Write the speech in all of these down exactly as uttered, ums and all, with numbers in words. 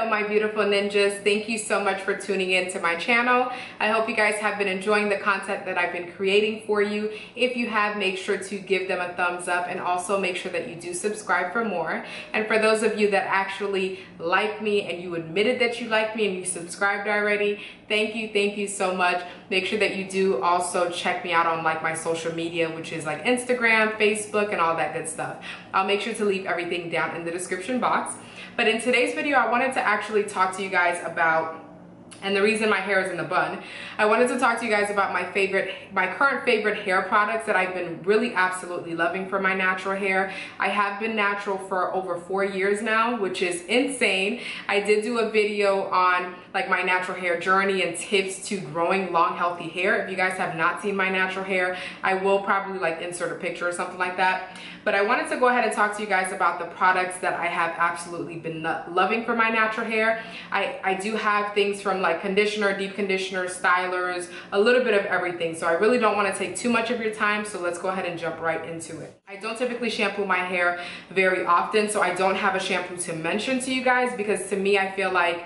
Hello my beautiful ninjas, thank you so much for tuning in to my channel. I hope you guys have been enjoying the content that I've been creating for you. If you have, make sure to give them a thumbs up and also make sure that you do subscribe for more. And for those of you that actually like me and you admitted that you like me and you subscribed already, thank you, thank you so much. Make sure that you do also check me out on like my social media, which is like Instagram, Facebook, and all that good stuff. I'll make sure to leave everything down in the description box. But in today's video, I wanted to actually talk to you guys about, and the reason my hair is in the bun, I wanted to talk to you guys about my favorite, my current favorite hair products that I've been really absolutely loving for my natural hair. I have been natural for over four years now, which is insane. I did do a video on like my natural hair journey and tips to growing long, healthy hair. If you guys have not seen my natural hair, I will probably like insert a picture or something like that. But I wanted to go ahead and talk to you guys about the products that I have absolutely been loving for my natural hair. I, I do have things from like conditioner, deep conditioner, stylers, a little bit of everything. So I really don't want to take too much of your time. So let's go ahead and jump right into it. I don't typically shampoo my hair very often, so I don't have a shampoo to mention to you guys because to me, I feel like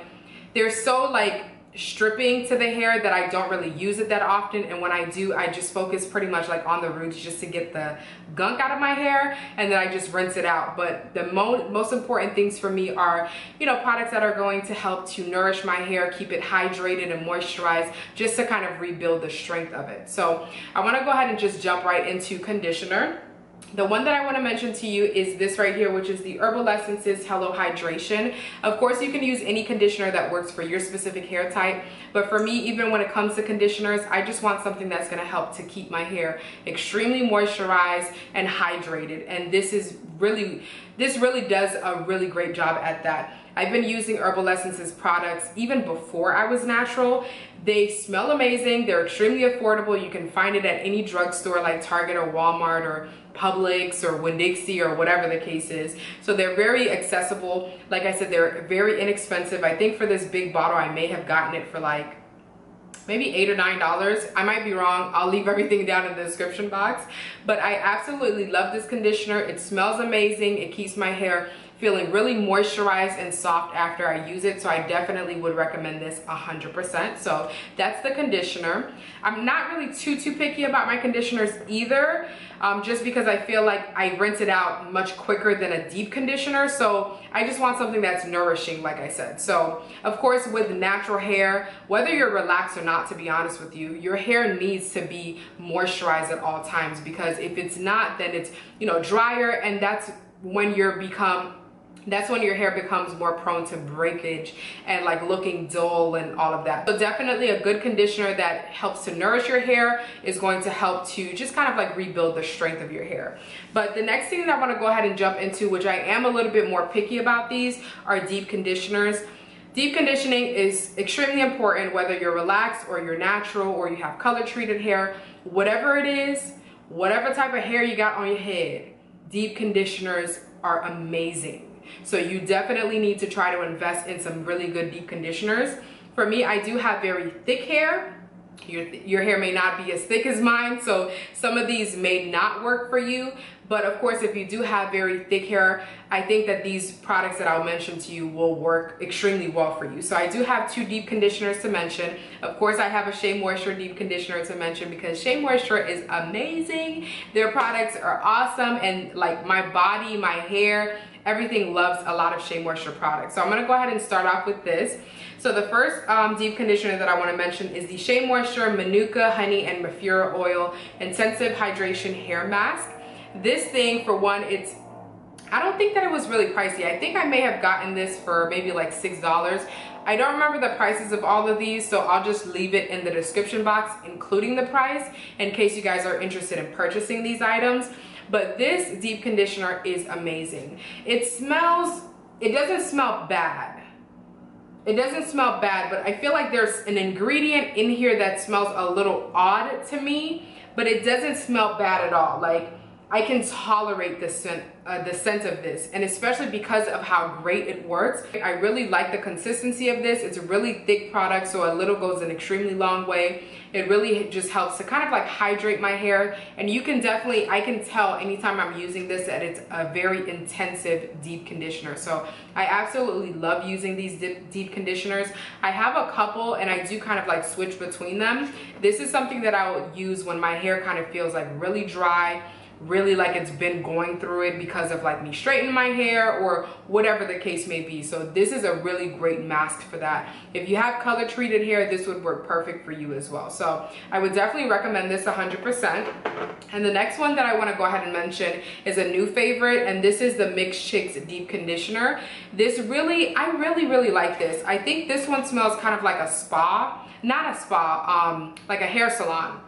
they're so like stripping to the hair that I don't really use it that often, and when I do, I just focus pretty much like on the roots just to get the gunk out of my hair, and then I just rinse it out. But the mo most important things for me are, you know, products that are going to help to nourish my hair, keep it hydrated and moisturized, just to kind of rebuild the strength of it. So I want to go ahead and just jump right into conditioner. The one that I want to mention to you is this right here, which is the Herbal Essences Hello Hydration. Of course, you can use any conditioner that works for your specific hair type. But for me, even when it comes to conditioners, I just want something that's going to help to keep my hair extremely moisturized and hydrated. And this is really, this really does a really great job at that. I've been using Herbal Essences products even before I was natural. They smell amazing. They're extremely affordable. You can find it at any drugstore like Target or Walmart or Publix or Winn-Dixie or whatever the case is. So they're very accessible. Like I said, they're very inexpensive. I think for this big bottle, I may have gotten it for like maybe eight or nine dollars. I might be wrong. I'll leave everything down in the description box. But I absolutely love this conditioner. It smells amazing. It keeps my hair feeling really moisturized and soft after I use it, so I definitely would recommend this one hundred percent. So that's the conditioner. I'm not really too too picky about my conditioners either, um, just because I feel like I rinse it out much quicker than a deep conditioner, so I just want something that's nourishing, like I said. So of course, with natural hair, whether you're relaxed or not, to be honest with you, your hair needs to be moisturized at all times, because if it's not, then it's, you know, drier, and that's when you're become That's when your hair becomes more prone to breakage and like looking dull and all of that. So definitely a good conditioner that helps to nourish your hair is going to help to just kind of like rebuild the strength of your hair. But the next thing that I want to go ahead and jump into, which I am a little bit more picky about these, are deep conditioners. Deep conditioning is extremely important whether you're relaxed or you're natural or you have color treated hair. Whatever it is, whatever type of hair you got on your head, deep conditioners are amazing. So you definitely need to try to invest in some really good deep conditioners. For me, I do have very thick hair. Your, your hair may not be as thick as mine, so some of these may not work for you. But of course, if you do have very thick hair, I think that these products that I'll mention to you will work extremely well for you. So I do have two deep conditioners to mention. Of course, I have a Shea Moisture deep conditioner to mention because Shea Moisture is amazing. Their products are awesome, and like my body, my hair, everything loves a lot of Shea Moisture products. So I'm gonna go ahead and start off with this. So the first um, deep conditioner that I wanna mention is the Shea Moisture Manuka Honey and Mephira Oil Intensive Hydration Hair Mask. This thing, for one, it's, I don't think that it was really pricey. I think I may have gotten this for maybe like six dollars. I don't remember the prices of all of these, so I'll just leave it in the description box, including the price, in case you guys are interested in purchasing these items. But this deep conditioner is amazing. It smells, it doesn't smell bad. It doesn't smell bad, but I feel like there's an ingredient in here that smells a little odd to me, but it doesn't smell bad at all. Like, I can tolerate the scent, uh, the scent of this, and especially because of how great it works. I really like the consistency of this. It's a really thick product, so a little goes an extremely long way. It really just helps to kind of like hydrate my hair, and you can definitely, I can tell anytime I'm using this that it's a very intensive deep conditioner. So I absolutely love using these deep, deep conditioners. I have a couple and I do kind of like switch between them. This is something that I will use when my hair kind of feels like really dry, really like it's been going through it because of like me straightening my hair or whatever the case may be. So this is a really great mask for that. If you have color treated hair, this would work perfect for you as well. So I would definitely recommend this one hundred percent. And the next one that I want to go ahead and mention is a new favorite, and this is the Mixed Chicks Deep Conditioner. This really, I really, really like this. I think this one smells kind of like a spa, not a spa, um, like a hair salon.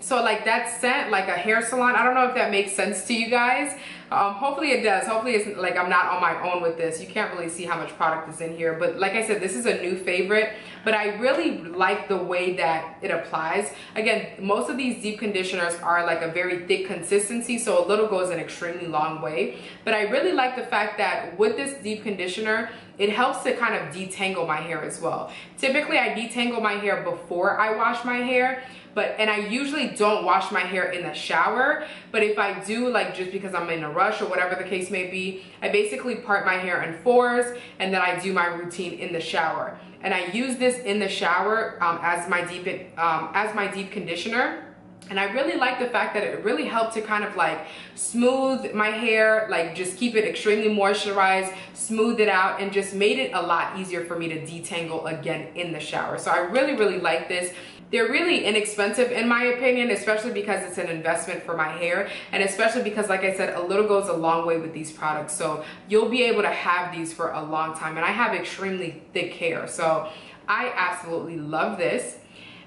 So like that scent, like a hair salon, I don't know if that makes sense to you guys. Um, hopefully it does. Hopefully it's like I'm not on my own with this. You can't really see how much product is in here. But like I said, this is a new favorite. But I really like the way that it applies. Again, most of these deep conditioners are like a very thick consistency, so a little goes an extremely long way. But I really like the fact that with this deep conditioner, it helps to kind of detangle my hair as well. Typically, I detangle my hair before I wash my hair. But, and I usually don't wash my hair in the shower, but if I do, like just because I'm in a rush or whatever the case may be, I basically part my hair in fours and then I do my routine in the shower. And I use this in the shower um, as my deep um, as my deep conditioner. And I really like the fact that it really helped to kind of like smooth my hair, like just keep it extremely moisturized, smooth it out, and just made it a lot easier for me to detangle again in the shower. So I really, really like this. They're really inexpensive in my opinion, especially because it's an investment for my hair, and especially because, like I said, a little goes a long way with these products. So you'll be able to have these for a long time, and I have extremely thick hair, so I absolutely love this.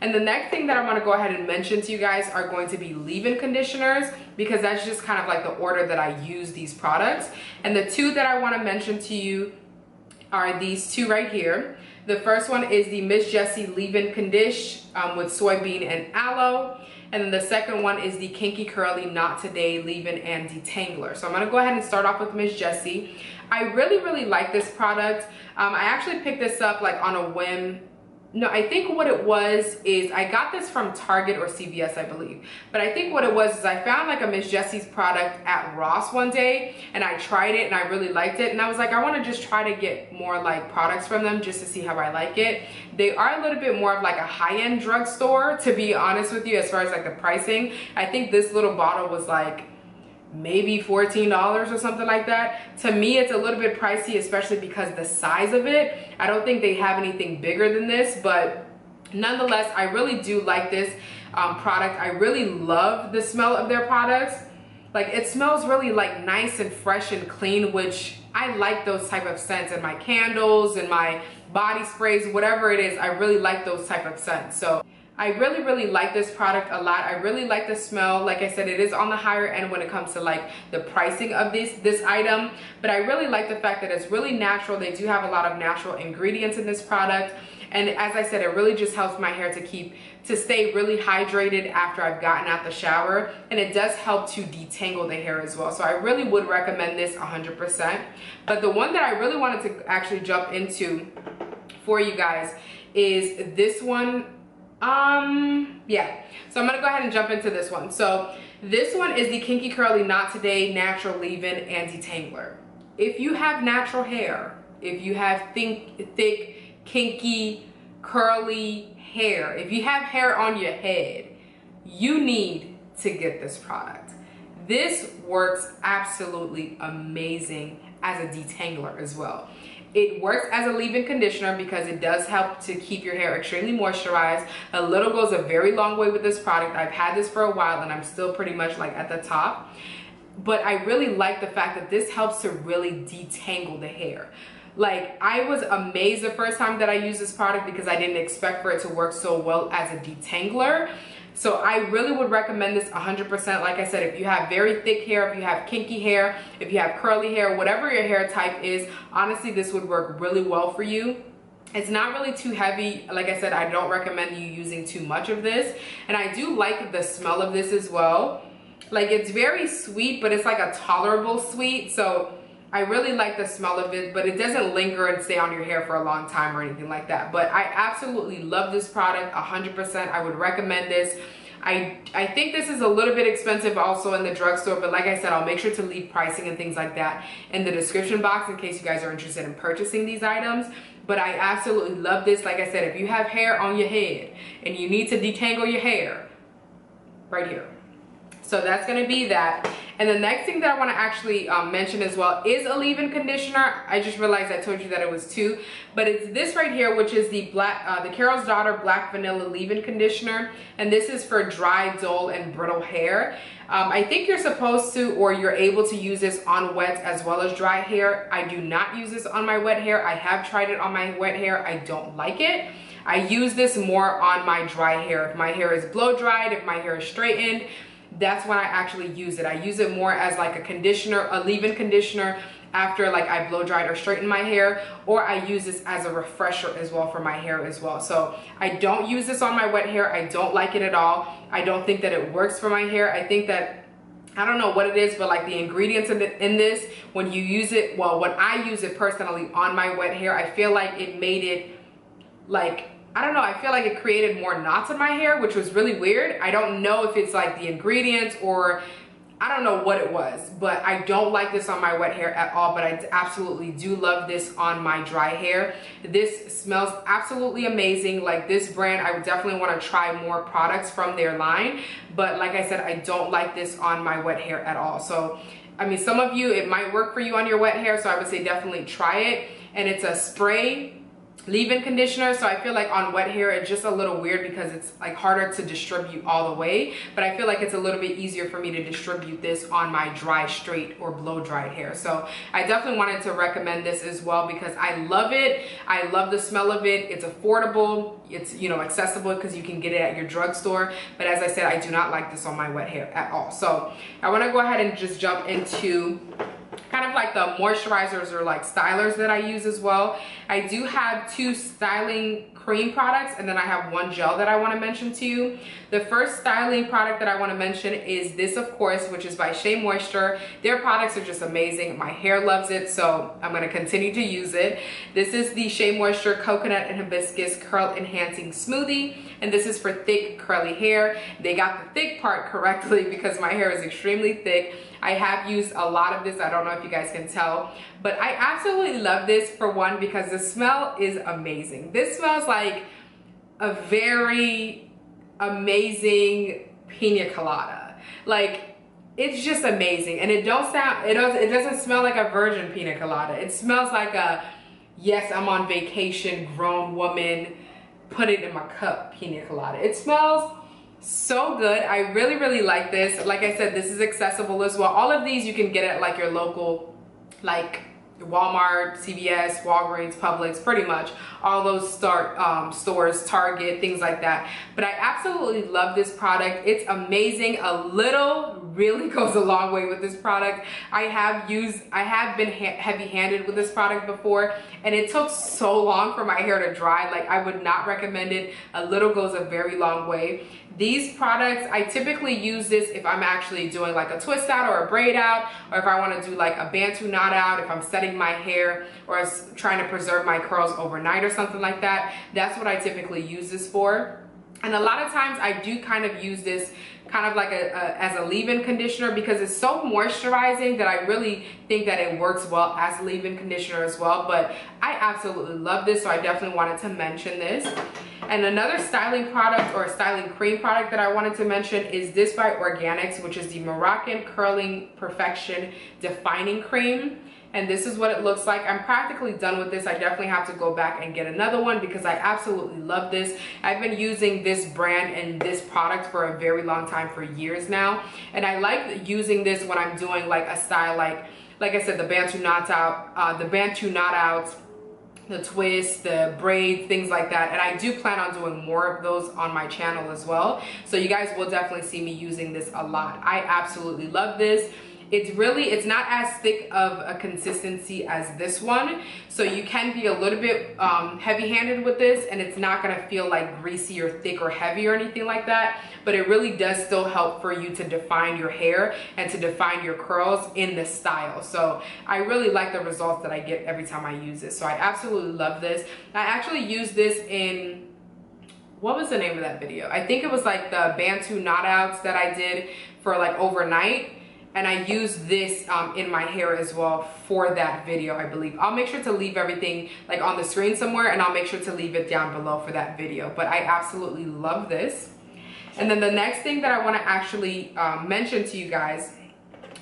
And the next thing that I want to go ahead and mention to you guys are going to be leave-in conditioners, because that's just kind of like the order that I use these products. And the two that I want to mention to you are these two right here. The first one is the Miss Jessie's Leave-In Condish um, with soybean and aloe. And then the second one is the Kinky Curly Not Today Leave-In and Detangler. So I'm going to go ahead and start off with Miss Jessie. I really, really like this product. Um, I actually picked this up like on a whim. No, I think what it was is I got this from Target or C V S, I believe. But I think what it was is I found like a Miss Jessie's product at Ross one day, and I tried it and I really liked it. And I was like, I want to just try to get more like products from them just to see how I like it. They are a little bit more of like a high-end drugstore, to be honest with you, as far as like the pricing. I think this little bottle was like maybe fourteen dollars or something like that. To me, it's a little bit pricey, especially because the size of it. I don't think they have anything bigger than this, but nonetheless, I really do like this um, product. I really love the smell of their products. Like, it smells really like nice and fresh and clean, which I like those type of scents in my candles and my body sprays, whatever it is. I really like those type of scents. So I really, really like this product a lot. I really like the smell. Like I said, it is on the higher end when it comes to like the pricing of this, this item. But I really like the fact that it's really natural. They do have a lot of natural ingredients in this product. And as I said, it really just helps my hair to keep, to stay really hydrated after I've gotten out the shower. And it does help to detangle the hair as well. So I really would recommend this one hundred percent. But the one that I really wanted to actually jump into for you guys is this one. Um, yeah, so I'm gonna go ahead and jump into this one. So this one is the Kinky Curly Not Today Natural Leave-In and Detangler. If you have natural hair, if you have thin, thick, kinky, curly hair, if you have hair on your head, you need to get this product. This works absolutely amazing as a detangler as well. It works as a leave-in conditioner because it does help to keep your hair extremely moisturized. A little goes a very long way with this product. I've had this for a while and I'm still pretty much like at the top. But I really like the fact that this helps to really detangle the hair. Like, I was amazed the first time that I used this product because I didn't expect for it to work so well as a detangler. So I really would recommend this one hundred percent. Like I said, if you have very thick hair, if you have kinky hair, if you have curly hair, whatever your hair type is, honestly, this would work really well for you. It's not really too heavy. Like I said, I don't recommend you using too much of this. And I do like the smell of this as well. Like, it's very sweet, but it's like a tolerable sweet. So I really like the smell of it, but it doesn't linger and stay on your hair for a long time or anything like that. But I absolutely love this product, one hundred percent. I would recommend this. I, I think this is a little bit expensive also in the drugstore, but like I said, I'll make sure to leave pricing and things like that in the description box in case you guys are interested in purchasing these items. But I absolutely love this. Like I said, if you have hair on your head and you need to detangle your hair, right here. So that's gonna be that. And the next thing that I wanna actually um, mention as well is a leave-in conditioner. I just realized I told you that it was two, but it's this right here, which is the black, uh, the Carol's Daughter Black Vanilla Leave-In Conditioner. And this is for dry, dull, and brittle hair. Um, I think you're supposed to, or you're able to use this on wet as well as dry hair. I do not use this on my wet hair. I have tried it on my wet hair. I don't like it. I use this more on my dry hair. If my hair is blow-dried, if my hair is straightened, that's when I actually use it. I use it more as like a conditioner, a leave-in conditioner after like I blow dried or straighten my hair, or I use this as a refresher as well for my hair as well. So I don't use this on my wet hair. I don't like it at all. I don't think that it works for my hair. I think that, I don't know what it is, but like the ingredients in, the, in this, when you use it, well, when I use it personally on my wet hair, I feel like it made it like, I don't know, I feel like it created more knots in my hair, which was really weird. I don't know if it's like the ingredients or I don't know what it was, but I don't like this on my wet hair at all, but I absolutely do love this on my dry hair. This smells absolutely amazing. Like, this brand, I would definitely want to try more products from their line, but like I said, I don't like this on my wet hair at all. So, I mean, some of you, it might work for you on your wet hair, so I would say definitely try it. And it's a spray leave-in conditioner, so I feel like on wet hair it's just a little weird because it's like harder to distribute all the way, but I feel like it's a little bit easier for me to distribute this on my dry, straight, or blow-dried hair. So I definitely wanted to recommend this as well because I love it. I love the smell of it. It's affordable, it's, you know, accessible because you can get it at your drugstore, but as I said, I do not like this on my wet hair at all. So I want to go ahead and just jump into kind of like the moisturizers or like stylers that I use as well. I do have two styling cream products, and then I have one gel that I want to mention to you. The first styling product that I want to mention is this, of course, which is by Shea Moisture. Their products are just amazing. My hair loves it, so I'm going to continue to use it. This is the Shea Moisture Coconut and Hibiscus Curl Enhancing Smoothie, and this is for thick curly hair. They got the thick part correctly because my hair is extremely thick. I have used a lot of this. I don't know if you guys can tell, but I absolutely love this, for one, because the smell is amazing. This smells like a very amazing piña colada. Like, it's just amazing. And it don't sound, it doesn't, it doesn't smell like a virgin piña colada. It smells like a, yes, I'm on vacation, grown woman, put it in my cup piña colada. It smells so good. I really, really like this. Like I said, this is accessible as well. All of these you can get at like your local, like Walmart, C V S, Walgreens, Publix, pretty much. All those start um, stores, Target, things like that. But I absolutely love this product. It's amazing. A little really goes a long way with this product. I have used, I have been ha heavy-handed with this product before, and it took so long for my hair to dry. Like, I would not recommend it. A little goes a very long way. These products, I typically use this if I'm actually doing like a twist out or a braid out, or if I want to do like a bantu knot out, if I'm setting my hair or trying to preserve my curls overnight or something like that. That's what I typically use this for. And a lot of times I do kind of use this kind of like a, a as a leave-in conditioner because it's so moisturizing that I really think that it works well as a leave-in conditioner as well. But I absolutely love this, so I definitely wanted to mention this. And another styling product or styling cream product that I wanted to mention is this by Organics, which is the Moroccan Curling Perfection Defining Cream. And this is what it looks like. I'm practically done with this. I definitely have to go back and get another one because I absolutely love this. I've been using this brand and this product for a very long time, for years now. And I like using this when I'm doing like a style, like, like I said, the Bantu knots out, uh, the Bantu knot outs, the twist, the braids, things like that. And I do plan on doing more of those on my channel as well. So you guys will definitely see me using this a lot. I absolutely love this. It's really, it's not as thick of a consistency as this one, so you can be a little bit um, heavy-handed with this, and it's not gonna feel like greasy or thick or heavy or anything like that, but it really does still help for you to define your hair and to define your curls in this style. So I really like the results that I get every time I use it, so I absolutely love this. I actually use this in, what was the name of that video? I think it was like the Bantu knot outs that I did for like overnight. And I use this um, in my hair as well for that video, I believe. I'll make sure to leave everything like on the screen somewhere, and I'll make sure to leave it down below for that video. But I absolutely love this. And then the next thing that I wanna actually um, mention to you guys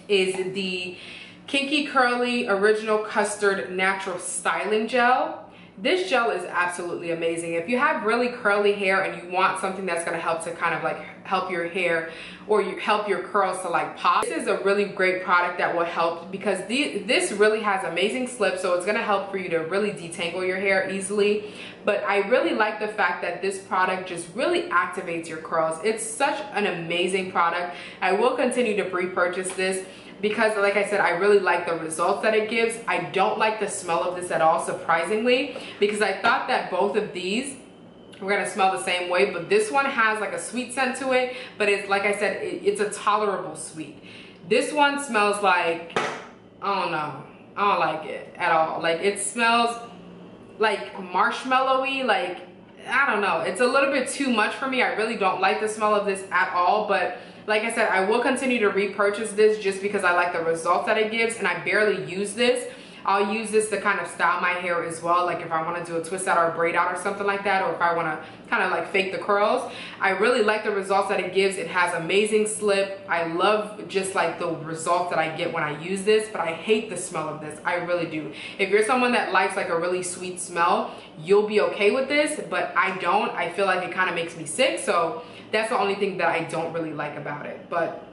is the Kinky Curly Original Custard Natural Styling Gel. This gel is absolutely amazing. If you have really curly hair and you want something that's gonna help to kind of like help your hair or you help your curls to like pop, this is a really great product that will help, because the, this really has amazing slip, so it's gonna help for you to really detangle your hair easily. But I really like the fact that this product just really activates your curls. It's such an amazing product. I will continue to repurchase this, because like I said, I really like the results that it gives. I don't like the smell of this at all, surprisingly, because I thought that both of these were gonna smell the same way, but this one has like a sweet scent to it, but it's like I said, it, it's a tolerable sweet. This one smells like, I don't know, I don't like it at all. Like it smells like marshmallowy, like, I don't know. It's a little bit too much for me. I really don't like the smell of this at all, but like I said, I will continue to repurchase this just because I like the results that it gives, and I barely use this. I'll use this to kind of style my hair as well, like if I want to do a twist out or a braid out or something like that, or if I want to kind of like fake the curls. I really like the results that it gives. It has amazing slip. I love just like the results that I get when I use this, but I hate the smell of this. I really do. If you're someone that likes like a really sweet smell, you'll be okay with this, but I don't. I feel like it kind of makes me sick, so that's the only thing that I don't really like about it. But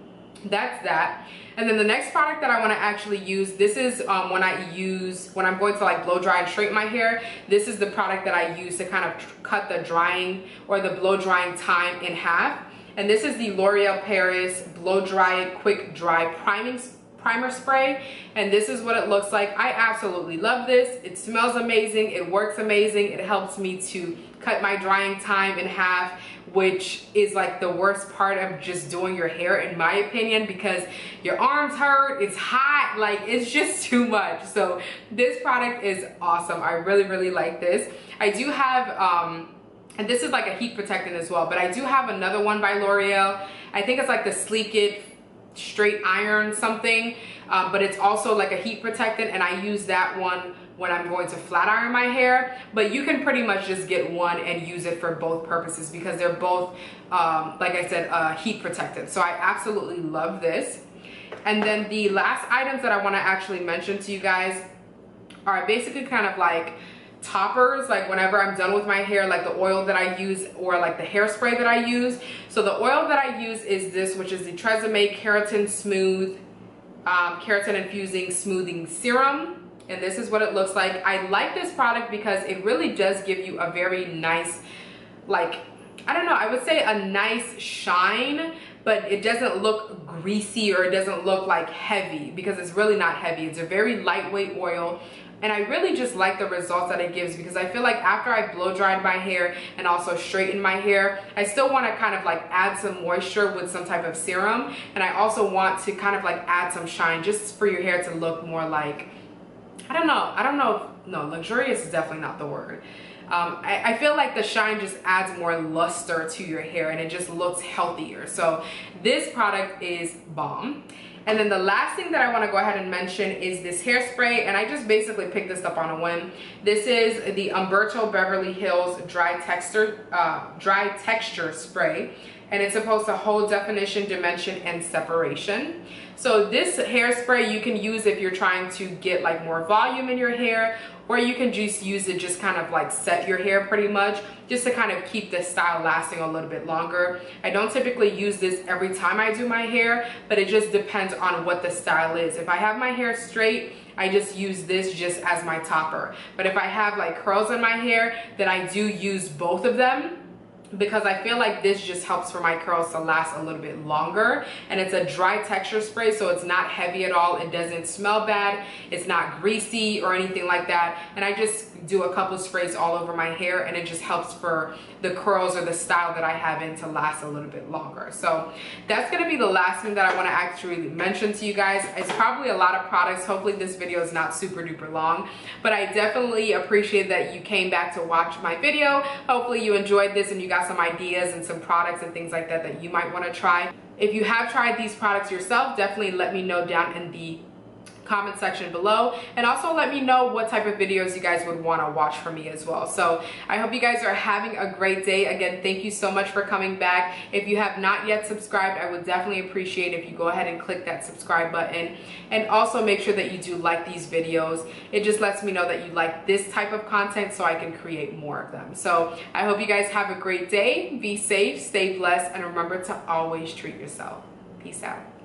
that's that. And then the next product that I want to actually use, this is um, when I use, when I'm going to like blow dry and straighten my hair, this is the product that I use to kind of cut the drying or the blow drying time in half. And this is the L'Oréal Paris Blow Dry Quick Dry Priming Primer Spray. And this is what it looks like. I absolutely love this. It smells amazing. It works amazing. It helps me to cut my drying time in half, which is like the worst part of just doing your hair, in my opinion, because your arms hurt, it's hot, like it's just too much. So this product is awesome. I really, really like this. I do have, um, and this is like a heat protectant as well, but I do have another one by L'Oreal. I think it's like the Sleek It Straight Iron something, um, but it's also like a heat protectant, and I use that one when I'm going to flat iron my hair. But you can pretty much just get one and use it for both purposes, because they're both, um, like I said, uh, heat protectant. So I absolutely love this. And then the last items that I wanna actually mention to you guys are basically kind of like toppers, like whenever I'm done with my hair, like the oil that I use or like the hairspray that I use. So the oil that I use is this, which is the Tresemme Keratin Smooth, um, Keratin Infusing Smoothing Serum. And this is what it looks like. I like this product because it really does give you a very nice, like, I don't know, I would say a nice shine, but it doesn't look greasy or it doesn't look like heavy, because it's really not heavy. It's a very lightweight oil. And I really just like the results that it gives, because I feel like after I blow dried my hair and also straightened my hair, I still want to kind of like add some moisture with some type of serum. And I also want to kind of like add some shine just for your hair to look more like, I don't know. I don't know. If, no, luxurious is definitely not the word. Um, I, I feel like the shine just adds more luster to your hair, and it just looks healthier. So this product is bomb. And then the last thing that I want to go ahead and mention is this hairspray. And I just basically picked this up on a whim. This is the Umberto Beverly Hills Dry Texture, uh, Dry Texture Spray. And it's supposed to hold definition, dimension, and separation. So this hairspray you can use if you're trying to get like more volume in your hair, or you can just use it just kind of like set your hair pretty much, just to kind of keep this style lasting a little bit longer. I don't typically use this every time I do my hair, but it just depends on what the style is. If I have my hair straight, I just use this just as my topper. But if I have like curls in my hair, then I do use both of them because I feel like this just helps for my curls to last a little bit longer. And it's a dry texture spray, so it's not heavy at all. It doesn't smell bad. It's not greasy or anything like that. And I just do a couple sprays all over my hair, and it just helps for the curls or the style that I have in to last a little bit longer. So that's going to be the last thing that I want to actually mention to you guys. It's probably a lot of products. Hopefully this video is not super duper long, but I definitely appreciate that you came back to watch my video. Hopefully you enjoyed this and you guys some ideas and some products and things like that that you might want to try. If you have tried these products yourself, definitely let me know down in the comment section below, and also let me know what type of videos you guys would want to watch from me as well. So I hope you guys are having a great day. Again, thank you so much for coming back. If you have not yet subscribed, I would definitely appreciate if you go ahead and click that subscribe button, and also make sure that you do like these videos. It just lets me know that you like this type of content so I can create more of them. So I hope you guys have a great day. Be safe, stay blessed, and remember to always treat yourself. Peace out.